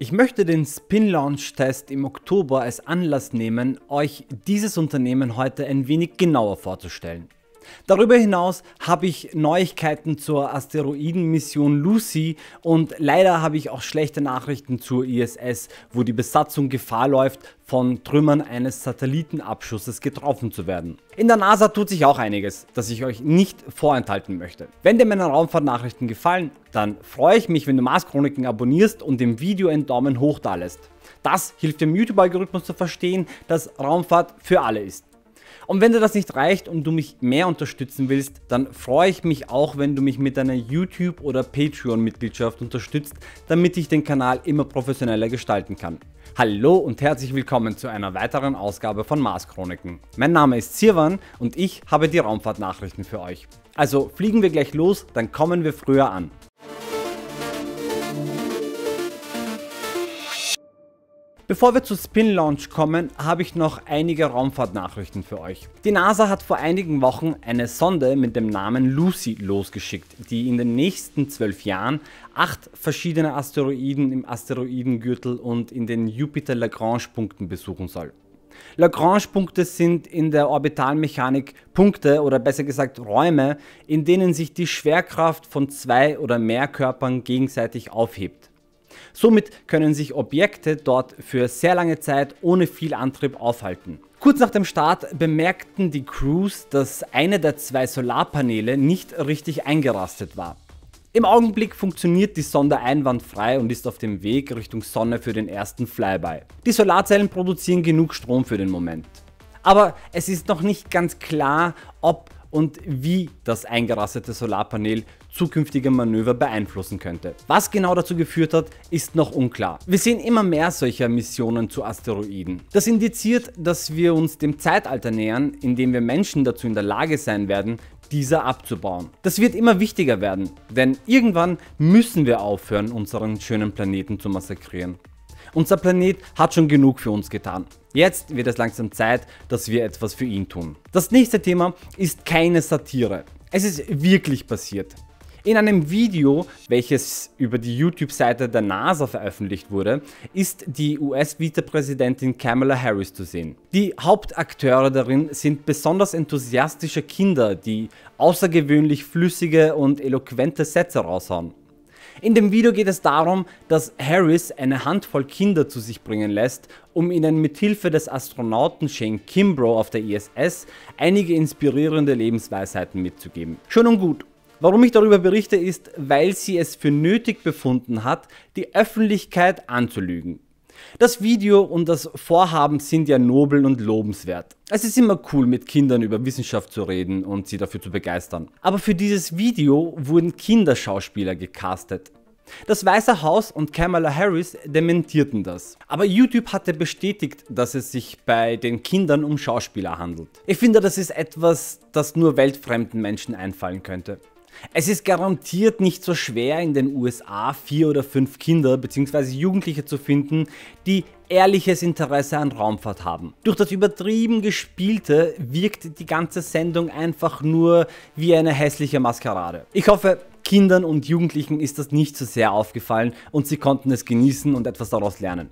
Ich möchte den Spinlaunch-Test im Oktober als Anlass nehmen, euch dieses Unternehmen heute ein wenig genauer vorzustellen. Darüber hinaus habe ich Neuigkeiten zur Asteroidenmission Lucy und leider habe ich auch schlechte Nachrichten zur ISS, wo die Besatzung Gefahr läuft, von Trümmern eines Satellitenabschusses getroffen zu werden. In der NASA tut sich auch einiges, das ich euch nicht vorenthalten möchte. Wenn dir meine Raumfahrtnachrichten gefallen, dann freue ich mich, wenn du Mars Chroniken abonnierst und dem Video einen Daumen hoch dalässt. Das hilft dem YouTube-Algorithmus zu verstehen, dass Raumfahrt für alle ist. Und wenn dir das nicht reicht und du mich mehr unterstützen willst, dann freue ich mich auch, wenn du mich mit deiner YouTube- oder Patreon-Mitgliedschaft unterstützt, damit ich den Kanal immer professioneller gestalten kann. Hallo und herzlich willkommen zu einer weiteren Ausgabe von Mars Chroniken. Mein Name ist Sirwan und ich habe die Raumfahrtnachrichten für euch. Also fliegen wir gleich los, dann kommen wir früher an. Bevor wir zu Spinlaunch kommen, habe ich noch einige Raumfahrtnachrichten für euch. Die NASA hat vor einigen Wochen eine Sonde mit dem Namen Lucy losgeschickt, die in den nächsten 12 Jahren 8 verschiedene Asteroiden im Asteroidengürtel und in den Jupiter-Lagrange-Punkten besuchen soll. Lagrange-Punkte sind in der Orbitalmechanik Punkte oder besser gesagt Räume, in denen sich die Schwerkraft von 2 oder mehr Körpern gegenseitig aufhebt. Somit können sich Objekte dort für sehr lange Zeit ohne viel Antrieb aufhalten. Kurz nach dem Start bemerkten die Crews, dass eine der 2 Solarpaneele nicht richtig eingerastet war. Im Augenblick funktioniert die Sonde einwandfrei und ist auf dem Weg Richtung Sonne für den ersten Flyby. Die Solarzellen produzieren genug Strom für den Moment. Aber es ist noch nicht ganz klar, ob und wie das eingerastete Solarpanel zukünftige Manöver beeinflussen könnte. Was genau dazu geführt hat, ist noch unklar. Wir sehen immer mehr solcher Missionen zu Asteroiden. Das indiziert, dass wir uns dem Zeitalter nähern, in dem wir Menschen dazu in der Lage sein werden, dieser abzubauen. Das wird immer wichtiger werden, denn irgendwann müssen wir aufhören, unseren schönen Planeten zu massakrieren. Unser Planet hat schon genug für uns getan. Jetzt wird es langsam Zeit, dass wir etwas für ihn tun. Das nächste Thema ist keine Satire. Es ist wirklich passiert. In einem Video, welches über die YouTube-Seite der NASA veröffentlicht wurde, ist die US-Vizepräsidentin Kamala Harris zu sehen. Die Hauptakteure darin sind besonders enthusiastische Kinder, die außergewöhnlich flüssige und eloquente Sätze raushauen. In dem Video geht es darum, dass Harris eine Handvoll Kinder zu sich bringen lässt, um ihnen mithilfe des Astronauten Shane Kimbrough auf der ISS einige inspirierende Lebensweisheiten mitzugeben. Schön und gut. Warum ich darüber berichte, ist, weil sie es für nötig befunden hat, die Öffentlichkeit anzulügen. Das Video und das Vorhaben sind ja nobel und lobenswert. Es ist immer cool, mit Kindern über Wissenschaft zu reden und sie dafür zu begeistern. Aber für dieses Video wurden Kinderschauspieler gecastet. Das Weiße Haus und Kamala Harris dementierten das. Aber YouTube hatte bestätigt, dass es sich bei den Kindern um Schauspieler handelt. Ich finde, das ist etwas, das nur weltfremden Menschen einfallen könnte. Es ist garantiert nicht so schwer, in den USA 4 oder 5 Kinder bzw. Jugendliche zu finden, die ehrliches Interesse an Raumfahrt haben. Durch das übertrieben Gespielte wirkt die ganze Sendung einfach nur wie eine hässliche Maskerade. Ich hoffe, Kindern und Jugendlichen ist das nicht so sehr aufgefallen und sie konnten es genießen und etwas daraus lernen.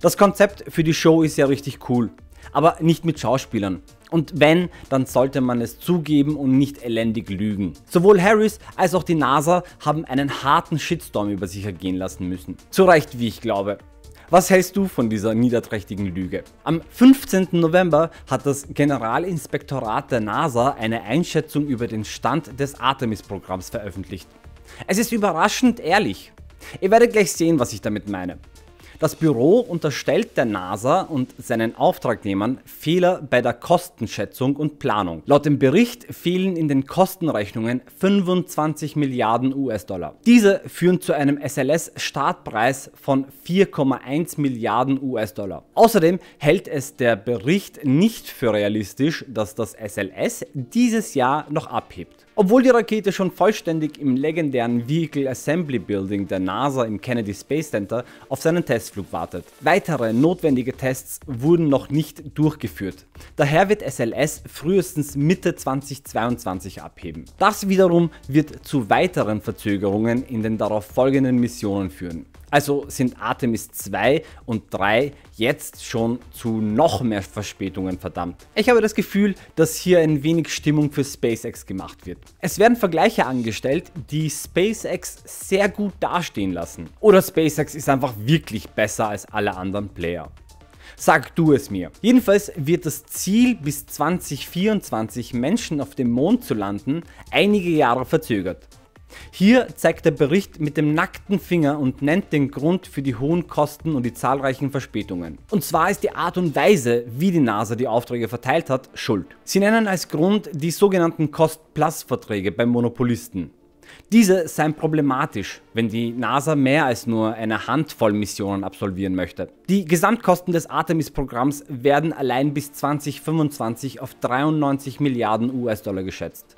Das Konzept für die Show ist ja richtig cool, aber nicht mit Schauspielern. Und wenn, dann sollte man es zugeben und nicht elendig lügen. Sowohl Harris als auch die NASA haben einen harten Shitstorm über sich ergehen lassen müssen. Zu Recht, wie ich glaube. Was hältst du von dieser niederträchtigen Lüge? Am 15. November hat das Generalinspektorat der NASA eine Einschätzung über den Stand des Artemis-Programms veröffentlicht. Es ist überraschend ehrlich. Ihr werdet gleich sehen, was ich damit meine. Das Büro unterstellt der NASA und seinen Auftragnehmern Fehler bei der Kostenschätzung und Planung. Laut dem Bericht fehlen in den Kostenrechnungen 25 Milliarden US-Dollar. Diese führen zu einem SLS-Startpreis von 4,1 Milliarden US-Dollar. Außerdem hält es der Bericht nicht für realistisch, dass das SLS dieses Jahr noch abhebt. Obwohl die Rakete schon vollständig im legendären Vehicle Assembly Building der NASA im Kennedy Space Center auf seinen Testflug wartet. Weitere notwendige Tests wurden noch nicht durchgeführt. Daher wird SLS frühestens Mitte 2022 abheben. Das wiederum wird zu weiteren Verzögerungen in den darauf folgenden Missionen führen. Also sind Artemis 2 und 3 jetzt schon zu noch mehr Verspätungen verdammt. Ich habe das Gefühl, dass hier ein wenig Stimmung für SpaceX gemacht wird. Es werden Vergleiche angestellt, die SpaceX sehr gut dastehen lassen. Oder SpaceX ist einfach wirklich besser als alle anderen Player. Sag du es mir. Jedenfalls wird das Ziel, bis 2024 Menschen auf dem Mond zu landen, einige Jahre verzögert. Hier zeigt der Bericht mit dem nackten Finger und nennt den Grund für die hohen Kosten und die zahlreichen Verspätungen. Und zwar ist die Art und Weise, wie die NASA die Aufträge verteilt hat, schuld. Sie nennen als Grund die sogenannten Cost-Plus-Verträge bei Monopolisten. Diese seien problematisch, wenn die NASA mehr als nur eine Handvoll Missionen absolvieren möchte. Die Gesamtkosten des Artemis-Programms werden allein bis 2025 auf 93 Milliarden US-Dollar geschätzt.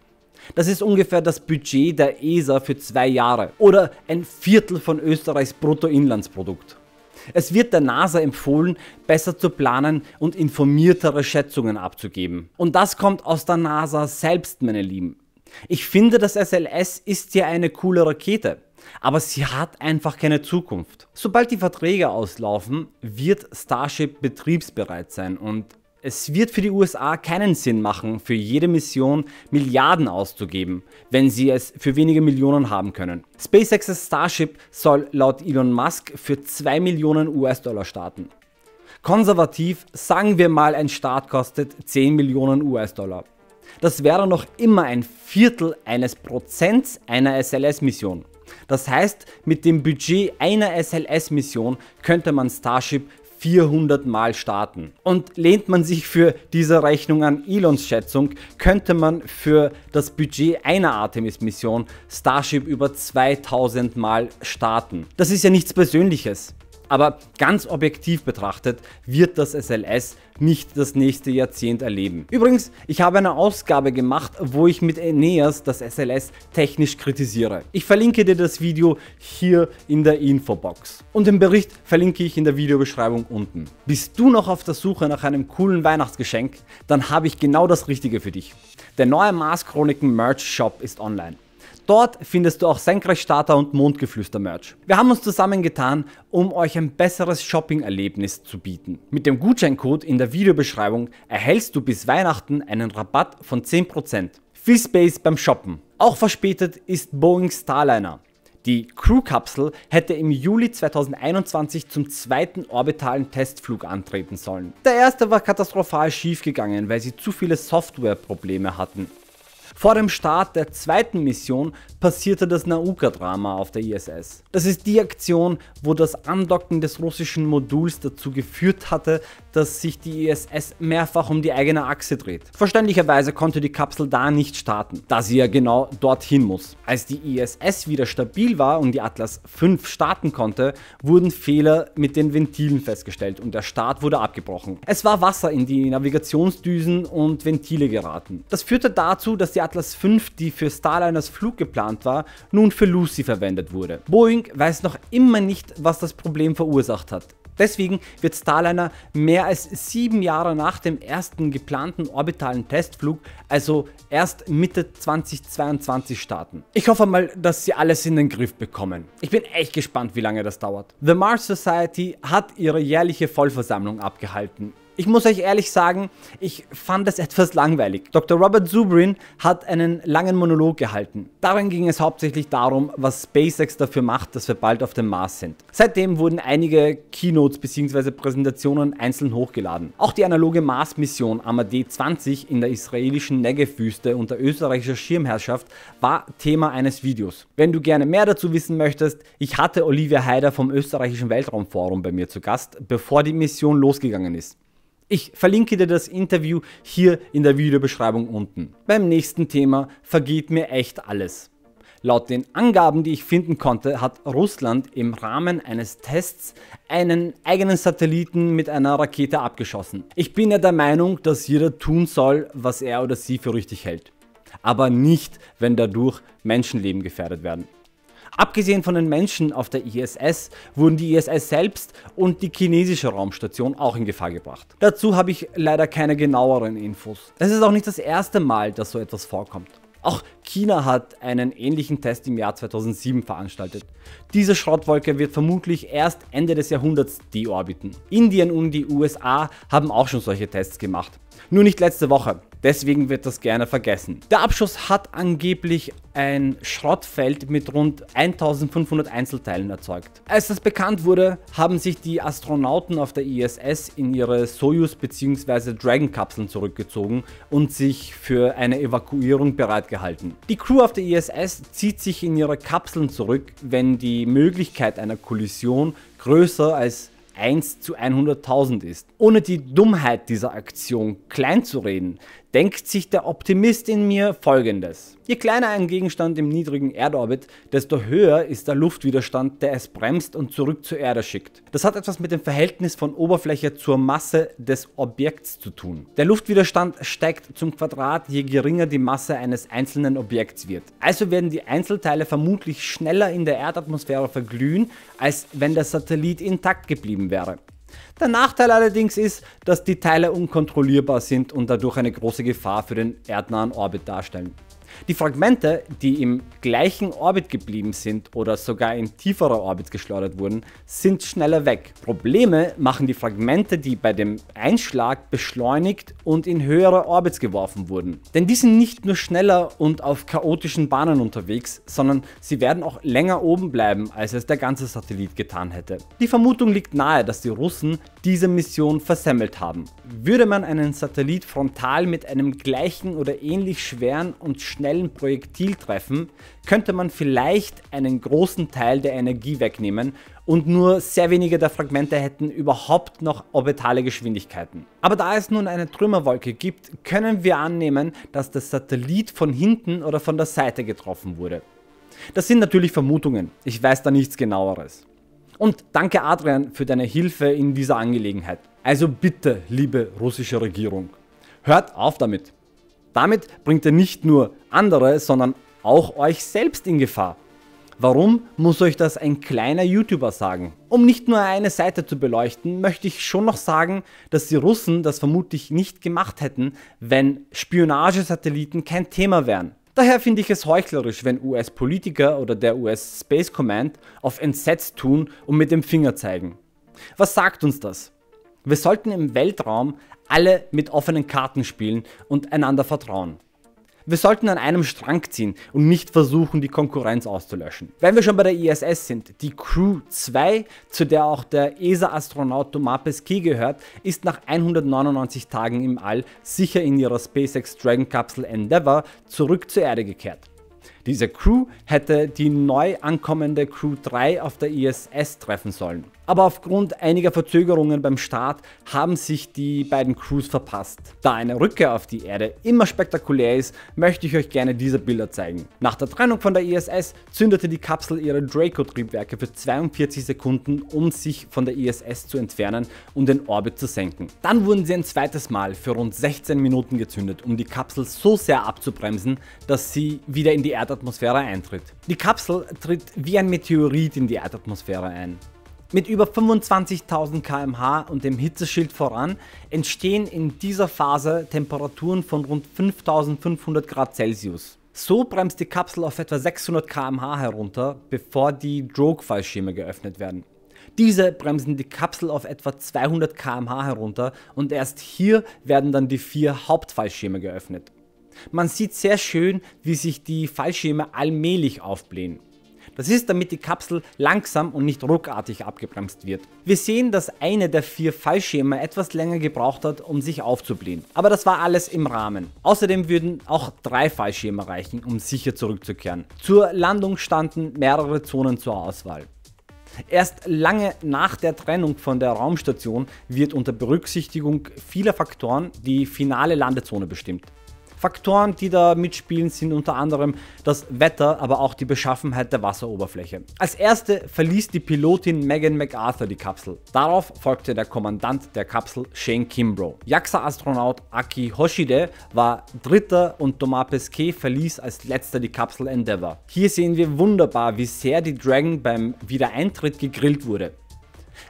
Das ist ungefähr das Budget der ESA für 2 Jahre oder ein Viertel von Österreichs Bruttoinlandsprodukt. Es wird der NASA empfohlen, besser zu planen und informiertere Schätzungen abzugeben. Und das kommt aus der NASA selbst, meine Lieben. Ich finde, das SLS ist ja eine coole Rakete, aber sie hat einfach keine Zukunft. Sobald die Verträge auslaufen, wird Starship betriebsbereit sein und es wird für die USA keinen Sinn machen, für jede Mission Milliarden auszugeben, wenn sie es für wenige Millionen haben können. SpaceX's Starship soll laut Elon Musk für 2 Millionen US-Dollar starten. Konservativ sagen wir mal, ein Start kostet 10 Millionen US-Dollar. Das wäre noch immer ein Viertel eines Prozents einer SLS-Mission. Das heißt, mit dem Budget einer SLS-Mission könnte man Starship 400 Mal starten. Und lehnt man sich für diese Rechnung an Elons Schätzung, könnte man für das Budget einer Artemis-Mission Starship über 2000 Mal starten. Das ist ja nichts Persönliches. Aber ganz objektiv betrachtet wird das SLS nicht das nächste Jahrzehnt erleben. Übrigens, ich habe eine Ausgabe gemacht, wo ich mit Aeneas das SLS technisch kritisiere. Ich verlinke dir das Video hier in der Infobox. Und den Bericht verlinke ich in der Videobeschreibung unten. Bist du noch auf der Suche nach einem coolen Weihnachtsgeschenk? Dann habe ich genau das Richtige für dich. Der neue Mars Chroniken Merch Shop ist online. Dort findest du auch Senkrechtstarter und Mondgeflüster-Merch. Wir haben uns zusammengetan, um euch ein besseres Shopping-Erlebnis zu bieten. Mit dem Gutscheincode in der Videobeschreibung erhältst du bis Weihnachten einen Rabatt von 10%. Viel Space beim Shoppen. Auch verspätet ist Boeing Starliner. Die Crew-Kapsel hätte im Juli 2021 zum zweiten orbitalen Testflug antreten sollen. Der erste war katastrophal schiefgegangen, weil sie zu viele Softwareprobleme hatten. Vor dem Start der zweiten Mission passierte das Nauka-Drama auf der ISS. Das ist die Aktion, wo das Andocken des russischen Moduls dazu geführt hatte, dass sich die ISS mehrfach um die eigene Achse dreht. Verständlicherweise konnte die Kapsel da nicht starten, da sie ja genau dorthin muss. Als die ISS wieder stabil war und die Atlas V starten konnte, wurden Fehler mit den Ventilen festgestellt und der Start wurde abgebrochen. Es war Wasser in die Navigationsdüsen und Ventile geraten. Das führte dazu, dass die Atlas V, die für Starliners Flug geplant war, nun für Lucy verwendet wurde. Boeing weiß noch immer nicht, was das Problem verursacht hat. Deswegen wird Starliner mehr als 7 Jahre nach dem ersten geplanten orbitalen Testflug, also erst Mitte 2022 starten. Ich hoffe mal, dass sie alles in den Griff bekommen. Ich bin echt gespannt, wie lange das dauert. The Mars Society hat ihre jährliche Vollversammlung abgehalten. Ich muss euch ehrlich sagen, ich fand es etwas langweilig. Dr. Robert Zubrin hat einen langen Monolog gehalten. Darin ging es hauptsächlich darum, was SpaceX dafür macht, dass wir bald auf dem Mars sind. Seitdem wurden einige Keynotes bzw. Präsentationen einzeln hochgeladen. Auch die analoge Mars-Mission Amadee 20 in der israelischen Negev-Wüste unter österreichischer Schirmherrschaft war Thema eines Videos. Wenn du gerne mehr dazu wissen möchtest, ich hatte Olivia Haider vom österreichischen Weltraumforum bei mir zu Gast, bevor die Mission losgegangen ist. Ich verlinke dir das Interview hier in der Videobeschreibung unten. Beim nächsten Thema vergeht mir echt alles. Laut den Angaben, die ich finden konnte, hat Russland im Rahmen eines Tests einen eigenen Satelliten mit einer Rakete abgeschossen. Ich bin ja der Meinung, dass jeder tun soll, was er oder sie für richtig hält. Aber nicht, wenn dadurch Menschenleben gefährdet werden. Abgesehen von den Menschen auf der ISS wurden die ISS selbst und die chinesische Raumstation auch in Gefahr gebracht. Dazu habe ich leider keine genaueren Infos. Es ist auch nicht das erste Mal, dass so etwas vorkommt. Auch China hat einen ähnlichen Test im Jahr 2007 veranstaltet. Diese Schrottwolke wird vermutlich erst Ende des Jahrhunderts deorbiten. Indien und die USA haben auch schon solche Tests gemacht. Nur nicht letzte Woche, deswegen wird das gerne vergessen. Der Abschuss hat angeblich ein Schrottfeld mit rund 1500 Einzelteilen erzeugt. Als das bekannt wurde, haben sich die Astronauten auf der ISS in ihre Soyuz- bzw. Dragon-Kapseln zurückgezogen und sich für eine Evakuierung bereitgehalten. Die Crew auf der ISS zieht sich in ihre Kapseln zurück, wenn die Möglichkeit einer Kollision größer als 1 zu 100.000 ist. Ohne die Dummheit dieser Aktion klein zu reden, denkt sich der Optimist in mir Folgendes. Je kleiner ein Gegenstand im niedrigen Erdorbit, desto höher ist der Luftwiderstand, der es bremst und zurück zur Erde schickt. Das hat etwas mit dem Verhältnis von Oberfläche zur Masse des Objekts zu tun. Der Luftwiderstand steigt zum Quadrat, je geringer die Masse eines einzelnen Objekts wird. Also werden die Einzelteile vermutlich schneller in der Erdatmosphäre verglühen, als wenn der Satellit intakt geblieben wäre. Der Nachteil allerdings ist, dass die Teile unkontrollierbar sind und dadurch eine große Gefahr für den erdnahen Orbit darstellen. Die Fragmente, die im gleichen Orbit geblieben sind oder sogar in tieferer Orbit geschleudert wurden, sind schneller weg. Probleme machen die Fragmente, die bei dem Einschlag beschleunigt und in höhere Orbits geworfen wurden. Denn die sind nicht nur schneller und auf chaotischen Bahnen unterwegs, sondern sie werden auch länger oben bleiben, als es der ganze Satellit getan hätte. Die Vermutung liegt nahe, dass die Russen diese Mission versemmelt haben. Würde man einen Satellit frontal mit einem gleichen oder ähnlich schweren und schnellen Projektil treffen, könnte man vielleicht einen großen Teil der Energie wegnehmen und nur sehr wenige der Fragmente hätten überhaupt noch orbitale Geschwindigkeiten. Aber da es nun eine Trümmerwolke gibt, können wir annehmen, dass der Satellit von hinten oder von der Seite getroffen wurde. Das sind natürlich Vermutungen, ich weiß da nichts Genaueres. Und danke Adrian für deine Hilfe in dieser Angelegenheit. Also bitte, liebe russische Regierung, hört auf damit. Damit bringt ihr nicht nur andere, sondern auch euch selbst in Gefahr. Warum muss euch das ein kleiner YouTuber sagen? Um nicht nur eine Seite zu beleuchten, möchte ich schon noch sagen, dass die Russen das vermutlich nicht gemacht hätten, wenn Spionagesatelliten kein Thema wären. Daher finde ich es heuchlerisch, wenn US-Politiker oder der US Space Command auf entsetzt tun und mit dem Finger zeigen. Was sagt uns das? Wir sollten im Weltraum alle mit offenen Karten spielen und einander vertrauen. Wir sollten an einem Strang ziehen und nicht versuchen, die Konkurrenz auszulöschen. Wenn wir schon bei der ISS sind, die Crew 2, zu der auch der ESA-Astronaut Thomas Pesquet gehört, ist nach 199 Tagen im All sicher in ihrer SpaceX Dragon-Kapsel Endeavour zurück zur Erde gekehrt. Diese Crew hätte die neu ankommende Crew 3 auf der ISS treffen sollen. Aber aufgrund einiger Verzögerungen beim Start haben sich die beiden Crews verpasst. Da eine Rückkehr auf die Erde immer spektakulär ist, möchte ich euch gerne diese Bilder zeigen. Nach der Trennung von der ISS zündete die Kapsel ihre Draco-Triebwerke für 42 Sekunden, um sich von der ISS zu entfernen und den Orbit zu senken. Dann wurden sie ein zweites Mal für rund 16 Minuten gezündet, um die Kapsel so sehr abzubremsen, dass sie wieder in die Erdatmosphäre eintritt. Die Kapsel tritt wie ein Meteorit in die Erdatmosphäre ein. Mit über 25.000 km/h und dem Hitzeschild voran entstehen in dieser Phase Temperaturen von rund 5.500 Grad Celsius. So bremst die Kapsel auf etwa 600 km/h herunter, bevor die Drogue-Fallschirme geöffnet werden. Diese bremsen die Kapsel auf etwa 200 km/h herunter und erst hier werden dann die 4 Hauptfallschirme geöffnet. Man sieht sehr schön, wie sich die Fallschirme allmählich aufblähen. Das ist, damit die Kapsel langsam und nicht ruckartig abgebremst wird. Wir sehen, dass eine der 4 Fallschirme etwas länger gebraucht hat, um sich aufzublähen. Aber das war alles im Rahmen. Außerdem würden auch 3 Fallschirme reichen, um sicher zurückzukehren. Zur Landung standen mehrere Zonen zur Auswahl. Erst lange nach der Trennung von der Raumstation wird unter Berücksichtigung vieler Faktoren die finale Landezone bestimmt. Faktoren, die da mitspielen, sind unter anderem das Wetter, aber auch die Beschaffenheit der Wasseroberfläche. Als erste verließ die Pilotin Megan MacArthur die Kapsel. Darauf folgte der Kommandant der Kapsel, Shane Kimbrough. JAXA-Astronaut Aki Hoshide war Dritter und Thomas Pesquet verließ als letzter die Kapsel Endeavour. Hier sehen wir wunderbar, wie sehr die Dragon beim Wiedereintritt gegrillt wurde.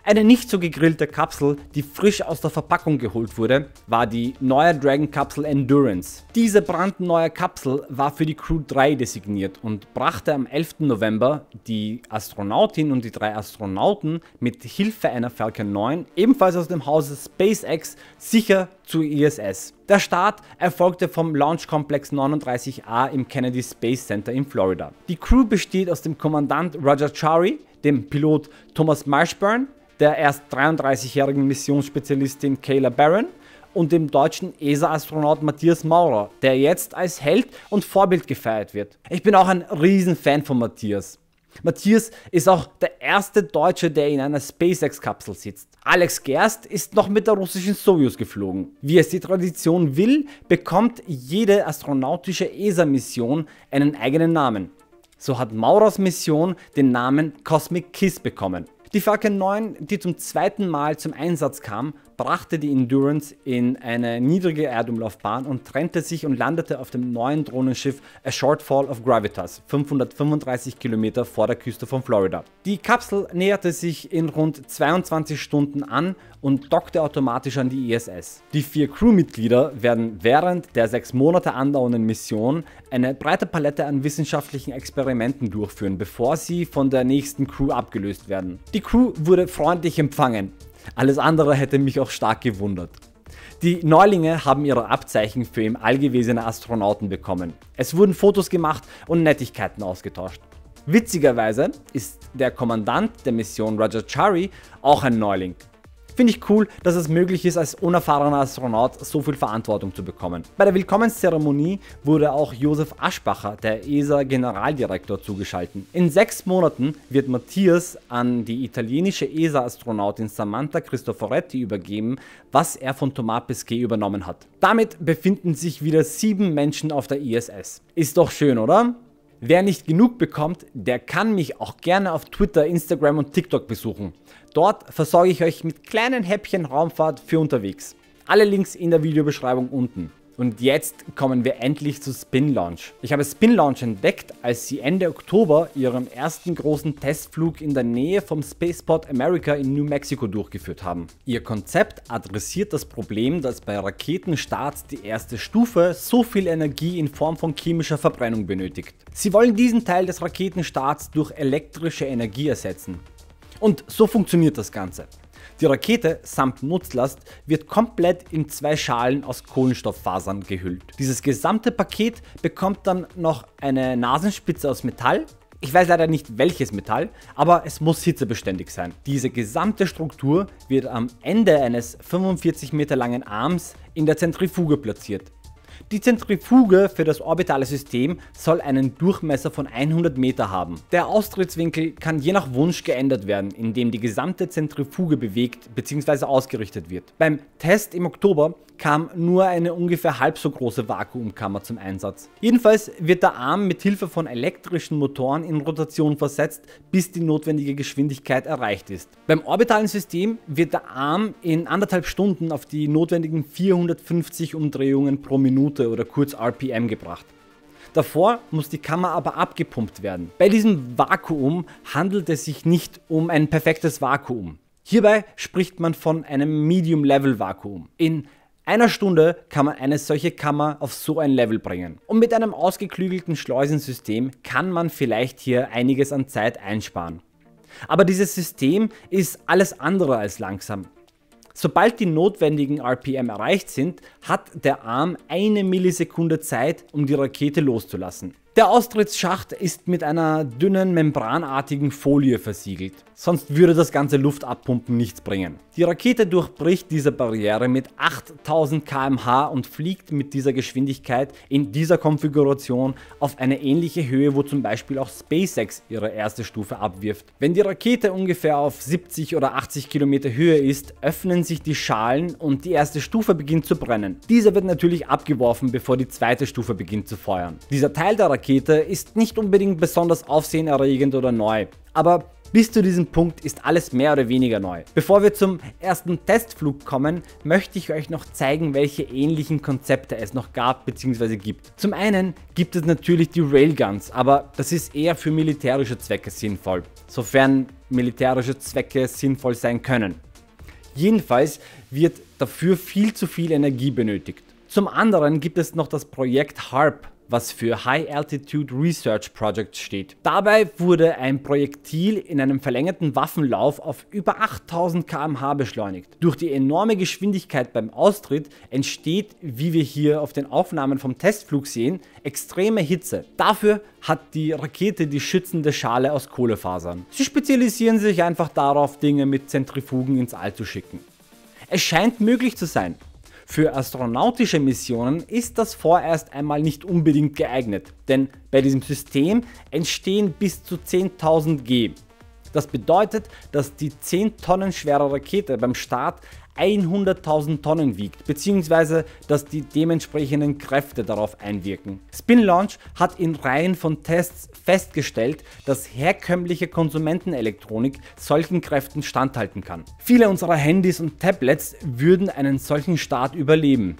Eine nicht so gegrillte Kapsel, die frisch aus der Verpackung geholt wurde, war die neue Dragon-Kapsel Endurance. Diese brandneue Kapsel war für die Crew 3 designiert und brachte am 11. November die Astronautin und die 3 Astronauten mit Hilfe einer Falcon 9, ebenfalls aus dem Hause SpaceX, sicher zur ISS. Der Start erfolgte vom Launchkomplex 39A im Kennedy Space Center in Florida. Die Crew besteht aus dem Kommandant Raja Chari, dem Pilot Thomas Marshburn, der erst 33-jährigen Missionsspezialistin Kayla Barron und dem deutschen ESA-Astronaut Matthias Maurer, der jetzt als Held und Vorbild gefeiert wird. Ich bin auch ein Riesenfan von Matthias. Matthias ist auch der erste Deutsche, der in einer SpaceX-Kapsel sitzt. Alex Gerst ist noch mit der russischen Sojus geflogen. Wie es die Tradition will, bekommt jede astronautische ESA-Mission einen eigenen Namen. So hat Maurers Mission den Namen Cosmic Kiss bekommen. Die Falcon 9, die zum zweiten Mal zum Einsatz kam, brachte die Endurance in eine niedrige Erdumlaufbahn und trennte sich und landete auf dem neuen Drohnenschiff A Shortfall of Gravitas, 535 Kilometer vor der Küste von Florida. Die Kapsel näherte sich in rund 22 Stunden an und dockte automatisch an die ISS. Die 4 Crewmitglieder werden während der 6 Monate andauernden Mission eine breite Palette an wissenschaftlichen Experimenten durchführen, bevor sie von der nächsten Crew abgelöst werden. Die Crew wurde freundlich empfangen. Alles andere hätte mich auch stark gewundert. Die Neulinge haben ihre Abzeichen für im All gewesene Astronauten bekommen. Es wurden Fotos gemacht und Nettigkeiten ausgetauscht. Witzigerweise ist der Kommandant der Mission Raja Chari auch ein Neuling. Finde ich cool, dass es möglich ist, als unerfahrener Astronaut so viel Verantwortung zu bekommen. Bei der Willkommenszeremonie wurde auch Josef Aschbacher, der ESA-Generaldirektor, zugeschaltet. In 6 Monaten wird Matthias an die italienische ESA-Astronautin Samantha Cristoforetti übergeben, was er von Thomas Pesquet übernommen hat. Damit befinden sich wieder 7 Menschen auf der ISS. Ist doch schön, oder? Wer nicht genug bekommt, der kann mich auch gerne auf Twitter, Instagram und TikTok besuchen. Dort versorge ich euch mit kleinen Häppchen Raumfahrt für unterwegs. Alle Links in der Videobeschreibung unten. Und jetzt kommen wir endlich zu Spinlaunch. Ich habe Spinlaunch entdeckt, als sie Ende Oktober ihren ersten großen Testflug in der Nähe vom Spaceport America in New Mexico durchgeführt haben. Ihr Konzept adressiert das Problem, dass bei Raketenstarts die erste Stufe so viel Energie in Form von chemischer Verbrennung benötigt. Sie wollen diesen Teil des Raketenstarts durch elektrische Energie ersetzen. Und so funktioniert das Ganze. Die Rakete samt Nutzlast wird komplett in 2 Schalen aus Kohlenstofffasern gehüllt. Dieses gesamte Paket bekommt dann noch eine Nasenspitze aus Metall. Ich weiß leider nicht welches Metall, aber es muss hitzebeständig sein. Diese gesamte Struktur wird am Ende eines 45 Meter langen Arms in der Zentrifuge platziert. Die Zentrifuge für das orbitale System soll einen Durchmesser von 100 Meter haben. Der Austrittswinkel kann je nach Wunsch geändert werden, indem die gesamte Zentrifuge bewegt bzw. ausgerichtet wird. Beim Test im Oktober kam nur eine ungefähr halb so große Vakuumkammer zum Einsatz. Jedenfalls wird der Arm mit Hilfe von elektrischen Motoren in Rotation versetzt, bis die notwendige Geschwindigkeit erreicht ist. Beim orbitalen System wird der Arm in 1,5 Stunden auf die notwendigen 450 Umdrehungen pro Minute oder kurz RPM gebracht. Davor muss die Kammer aber abgepumpt werden. Bei diesem Vakuum handelt es sich nicht um ein perfektes Vakuum. Hierbei spricht man von einem Medium-Level-Vakuum. In einer Stunde kann man eine solche Kammer auf so ein Level bringen. Und mit einem ausgeklügelten Schleusensystem kann man vielleicht hier einiges an Zeit einsparen. Aber dieses System ist alles andere als langsam. Sobald die notwendigen RPM erreicht sind, hat der Arm 1 Millisekunde Zeit, um die Rakete loszulassen. Der Austrittsschacht ist mit einer dünnen, membranartigen Folie versiegelt, sonst würde das ganze Luftabpumpen nichts bringen. Die Rakete durchbricht diese Barriere mit 8000 km/h und fliegt mit dieser Geschwindigkeit in dieser Konfiguration auf eine ähnliche Höhe, wo zum Beispiel auch SpaceX ihre erste Stufe abwirft. Wenn die Rakete ungefähr auf 70 oder 80 Kilometer Höhe ist, öffnen sich die Schalen und die erste Stufe beginnt zu brennen. Diese wird natürlich abgeworfen, bevor die zweite Stufe beginnt zu feuern. Dieser Teil der Rakete ist nicht unbedingt besonders aufsehenerregend oder neu, aber bis zu diesem Punkt ist alles mehr oder weniger neu. Bevor wir zum ersten Testflug kommen, möchte ich euch noch zeigen, welche ähnlichen Konzepte es noch gab bzw. gibt. Zum einen gibt es natürlich die Railguns, aber das ist eher für militärische Zwecke sinnvoll, sofern militärische Zwecke sinnvoll sein können. Jedenfalls wird dafür viel zu viel Energie benötigt. Zum anderen gibt es noch das Projekt HARP, was für High Altitude Research Project steht. Dabei wurde ein Projektil in einem verlängerten Waffenlauf auf über 8000 km/h beschleunigt. Durch die enorme Geschwindigkeit beim Austritt entsteht, wie wir hier auf den Aufnahmen vom Testflug sehen, extreme Hitze. Dafür hat die Rakete die schützende Schale aus Kohlefasern. Sie spezialisieren sich einfach darauf, Dinge mit Zentrifugen ins All zu schicken. Es scheint möglich zu sein. Für astronautische Missionen ist das vorerst einmal nicht unbedingt geeignet, denn bei diesem System entstehen bis zu 10.000 G. Das bedeutet, dass die 10 Tonnen schwere Rakete beim Start 100.000 Tonnen wiegt, bzw. dass die dementsprechenden Kräfte darauf einwirken. Spinlaunch hat in Reihen von Tests festgestellt, dass herkömmliche Konsumentenelektronik solchen Kräften standhalten kann. Viele unserer Handys und Tablets würden einen solchen Start überleben.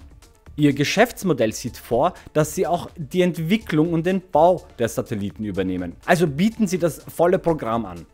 Ihr Geschäftsmodell sieht vor, dass sie auch die Entwicklung und den Bau der Satelliten übernehmen. Also bieten sie das volle Programm an.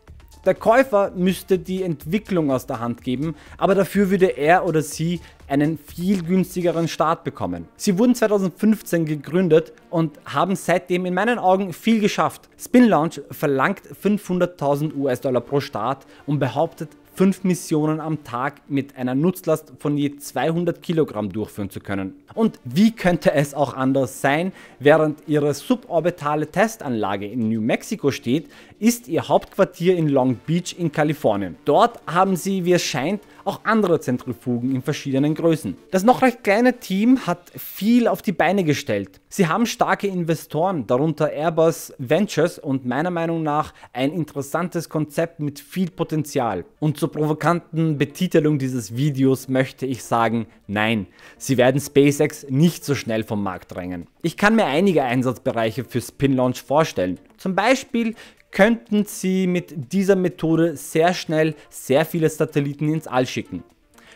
Der Käufer müsste die Entwicklung aus der Hand geben, aber dafür würde er oder sie einen viel günstigeren Start bekommen. Sie wurden 2015 gegründet und haben seitdem in meinen Augen viel geschafft. Spinlaunch verlangt 500.000 US-Dollar pro Start und behauptet, 5 Missionen am Tag mit einer Nutzlast von je 200 Kilogramm durchführen zu können. Und wie könnte es auch anders sein? Während ihre suborbitale Testanlage in New Mexico steht, ist ihr Hauptquartier in Long Beach in Kalifornien. Dort haben sie, wie es scheint, auch andere Zentrifugen in verschiedenen Größen. Das noch recht kleine Team hat viel auf die Beine gestellt. Sie haben starke Investoren, darunter Airbus Ventures und meiner Meinung nach ein interessantes Konzept mit viel Potenzial. Und zur provokanten Betitelung dieses Videos möchte ich sagen, nein, sie werden SpaceX nicht so schnell vom Markt drängen. Ich kann mir einige Einsatzbereiche für Spinlaunch vorstellen. Zum Beispiel könnten sie mit dieser Methode sehr schnell sehr viele Satelliten ins All schicken.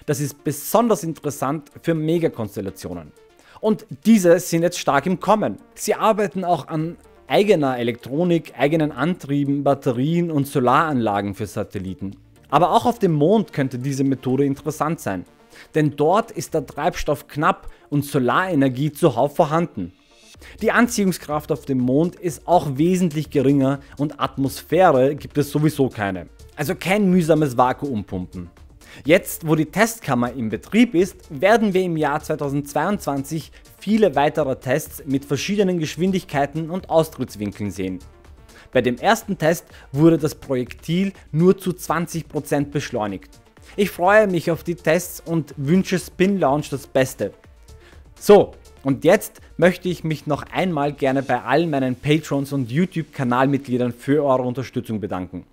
Das ist besonders interessant für Megakonstellationen. Und diese sind jetzt stark im Kommen. Sie arbeiten auch an eigener Elektronik, eigenen Antrieben, Batterien und Solaranlagen für Satelliten. Aber auch auf dem Mond könnte diese Methode interessant sein. Denn dort ist der Treibstoff knapp und Solarenergie zuhauf vorhanden. Die Anziehungskraft auf dem Mond ist auch wesentlich geringer und Atmosphäre gibt es sowieso keine. Also kein mühsames Vakuumpumpen. Jetzt, wo die Testkammer im Betrieb ist, werden wir im Jahr 2022 viele weitere Tests mit verschiedenen Geschwindigkeiten und Austrittswinkeln sehen. Bei dem ersten Test wurde das Projektil nur zu 20% beschleunigt. Ich freue mich auf die Tests und wünsche Spinlaunch das Beste. So. Und jetzt möchte ich mich noch einmal gerne bei all meinen Patrons und YouTube-Kanalmitgliedern für eure Unterstützung bedanken.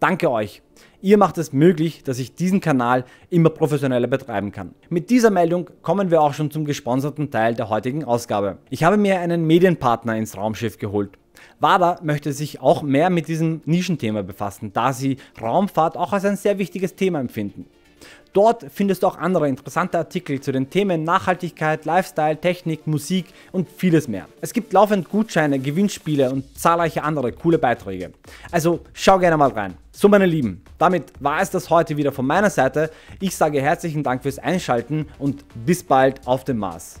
Danke euch! Ihr macht es möglich, dass ich diesen Kanal immer professioneller betreiben kann. Mit dieser Meldung kommen wir auch schon zum gesponserten Teil der heutigen Ausgabe. Ich habe mir einen Medienpartner ins Raumschiff geholt. WADA möchte sich auch mehr mit diesem Nischenthema befassen, da sie Raumfahrt auch als ein sehr wichtiges Thema empfinden. Dort findest du auch andere interessante Artikel zu den Themen Nachhaltigkeit, Lifestyle, Technik, Musik und vieles mehr. Es gibt laufend Gutscheine, Gewinnspiele und zahlreiche andere coole Beiträge. Also schau gerne mal rein. So meine Lieben, damit war es das heute wieder von meiner Seite. Ich sage herzlichen Dank fürs Einschalten und bis bald auf dem Mars.